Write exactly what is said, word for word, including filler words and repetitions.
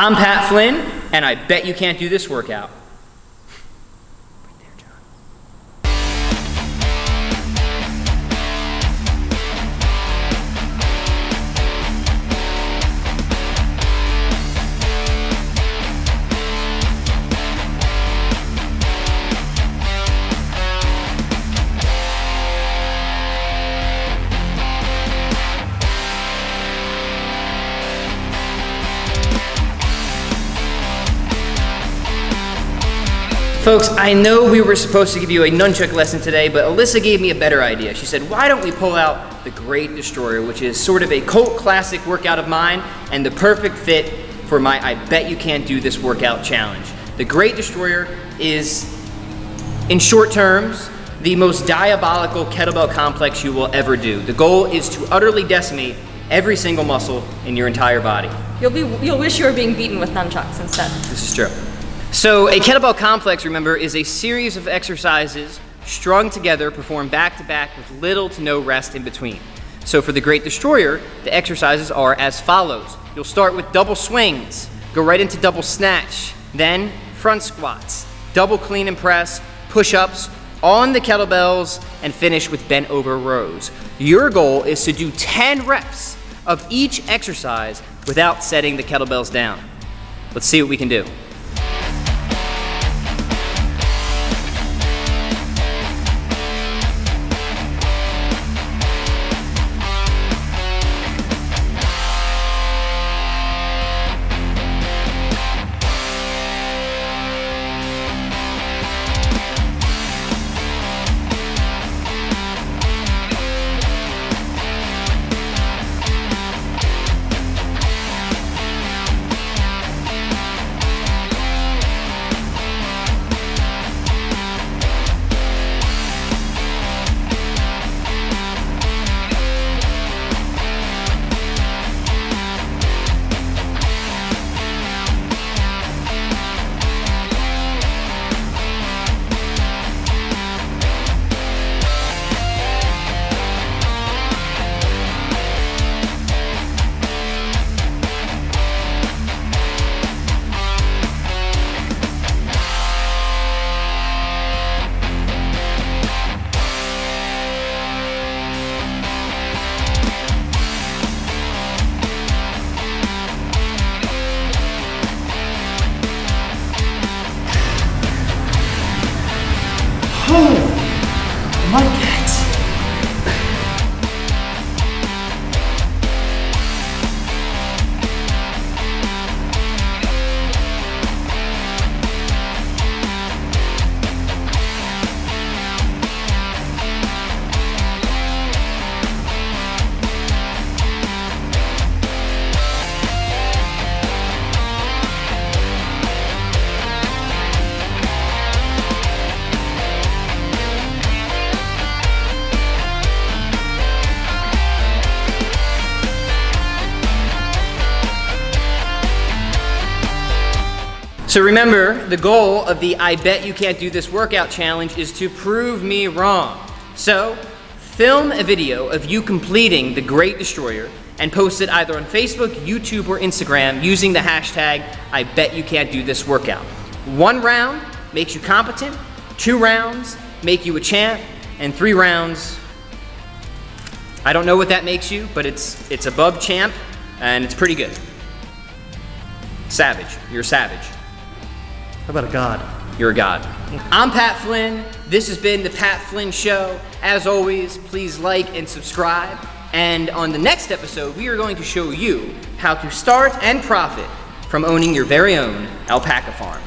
I'm Pat Flynn, and I bet you can't do this workout. Right there, John. Folks, I know we were supposed to give you a nunchuck lesson today, but Alyssa gave me a better idea. She said, why don't we pull out the Great Destroyer, which is sort of a cult classic workout of mine and the perfect fit for my I Bet You Can't Do This workout challenge. The Great Destroyer is, in short terms, the most diabolical kettlebell complex you will ever do. The goal is to utterly decimate every single muscle in your entire body. You'll, be, you'll wish you were being beaten with nunchucks instead. This is true. So a kettlebell complex, remember, is a series of exercises strung together, performed back to back with little to no rest in between. So for the Great Destroyer, the exercises are as follows. You'll start with double swings, go right into double snatch, then front squats, double clean and press, push-ups on the kettlebells, and finish with bent over rows. Your goal is to do ten reps of each exercise without setting the kettlebells down. Let's see what we can do. So remember, the goal of the I Bet You Can't Do This workout challenge is to prove me wrong. So film a video of you completing the Great Destroyer and post it either on Facebook, YouTube, or Instagram using the hashtag I Bet You Can't Do This workout. One round makes you competent, two rounds make you a champ, and three rounds, I don't know what that makes you, but it's, it's above champ and it's pretty good. Savage, you're savage. How about a god? You're a god. I'm Pat Flynn. This has been The Pat Flynn Show. As always, please like and subscribe. And on the next episode, we are going to show you how to start and profit from owning your very own alpaca farm.